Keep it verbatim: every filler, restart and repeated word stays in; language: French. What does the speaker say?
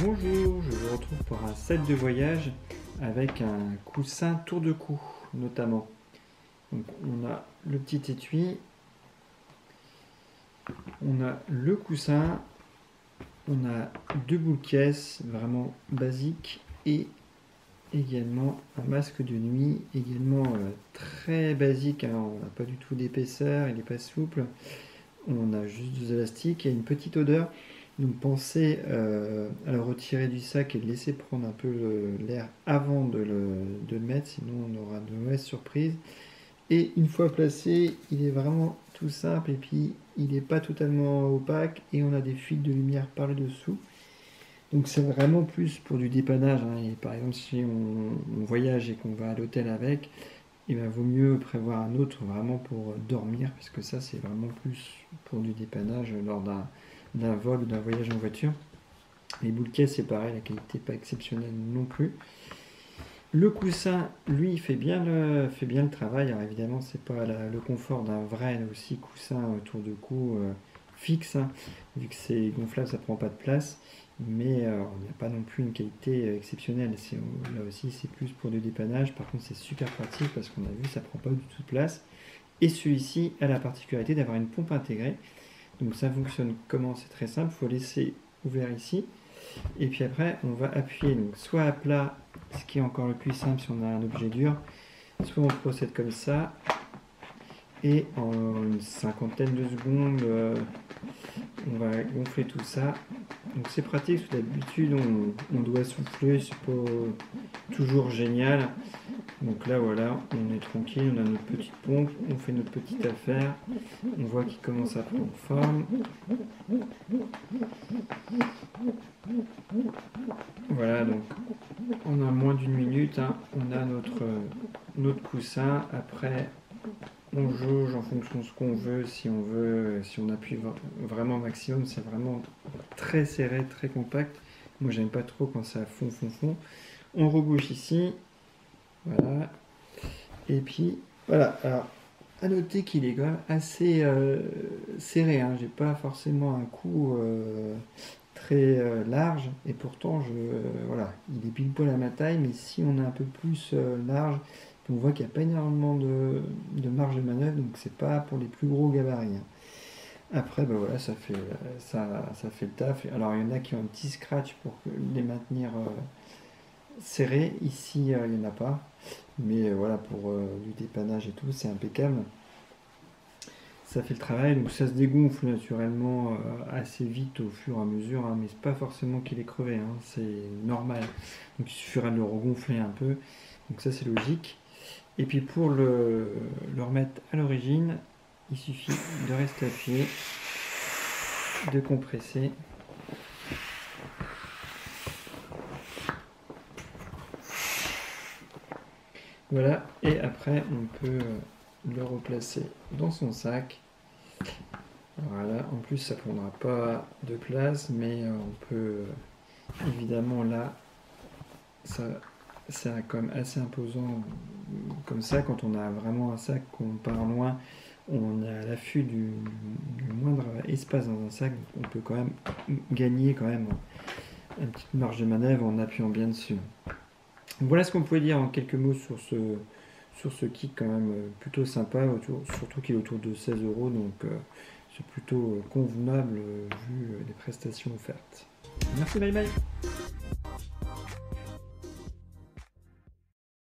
Bonjour, je vous retrouve pour un set de voyage avec un coussin tour de cou notamment. Donc on a le petit étui, on a le coussin, on a deux boules caisses vraiment basiques et également un masque de nuit, également euh, très basique, hein, on n'a pas du tout d'épaisseur, il n'est pas souple, on a juste des élastiques et une petite odeur. Donc pensez euh, à le retirer du sac et de laisser prendre un peu l'air avant de le, de le mettre, sinon on aura de mauvaises surprises. Et une fois placé, il est vraiment tout simple et puis il n'est pas totalement opaque et on a des fuites de lumière par le dessous. Donc c'est vraiment plus pour du dépannage, hein. Et par exemple si on, on voyage et qu'on va à l'hôtel avec, il vaut mieux prévoir un autre vraiment pour dormir, parce que ça c'est vraiment plus pour du dépannage lors d'un... d'un vol, d'un voyage en voiture. Les boules caisses c'est pareil, la qualité pas exceptionnelle non plus. Le coussin, lui, fait bien le, fait bien le travail. Alors évidemment, c'est pas la, le confort d'un vrai aussi coussin autour de cou euh, fixe, hein. Vu que c'est gonflable, ça prend pas de place. Mais euh, on n'a pas non plus une qualité exceptionnelle. Là aussi, c'est plus pour du dépannage. Par contre, c'est super pratique parce qu'on a vu, ça prend pas du tout de place. Et celui-ci a la particularité d'avoir une pompe intégrée. Donc ça fonctionne comment? C'est très simple, il faut laisser ouvert ici, et puis après on va appuyer, donc soit à plat, ce qui est encore le plus simple si on a un objet dur, soit on procède comme ça, et en une cinquantaine de secondes, euh, on va gonfler tout ça. Donc c'est pratique, parce que d'habitude on, on doit souffler, c'est pas toujours génial. Donc là voilà, on est tranquille, on a notre petite pompe, on fait notre petite affaire, on voit qu'il commence à prendre forme. Voilà, donc on a moins d'une minute, hein, on a notre, notre coussin. Après on jauge en fonction de ce qu'on veut, si on veut, si on appuie vraiment maximum, c'est vraiment très serré, très compact. Moi j'aime pas trop quand ça fond, fond, fond. On rebouche ici, voilà, et puis voilà. Alors à noter qu'il est quand même assez euh, serré, hein. J'ai pas forcément un cou euh, très euh, large, et pourtant je, euh, voilà, il est pile poil à ma taille, mais si on est un peu plus euh, large, on voit qu'il n'y a pas énormément de, de marge de manœuvre, donc c'est pas pour les plus gros gabarits. Après, ben voilà, ça fait, ça, ça fait le taf. Alors il y en a qui ont un petit scratch pour les maintenir euh, serrés. Ici, euh, il n'y en a pas. Mais euh, voilà, pour euh, du dépannage et tout, c'est impeccable. Ça fait le travail, donc ça se dégonfle naturellement euh, assez vite au fur et à mesure, hein, mais c'est pas forcément qu'il est crevé, hein, c'est normal. Donc il suffira de le regonfler un peu, donc ça c'est logique. Et puis pour le, le remettre à l'origine, il suffit de rester appuyé, de compresser. Voilà, et après on peut le replacer dans son sac. Voilà, en plus ça ne prendra pas de place, mais on peut évidemment là, ça... c'est quand même assez imposant comme ça. Quand on a vraiment un sac, qu'on part loin, on a l'affût du, du moindre espace dans un sac, on peut quand même gagner quand même une petite marge de manœuvre en appuyant bien dessus. Voilà ce qu'on pouvait dire en quelques mots sur ce, sur ce kit quand même plutôt sympa, autour, surtout qu'il est autour de seize euros, donc euh, c'est plutôt convenable euh, vu les prestations offertes. Merci, bye bye.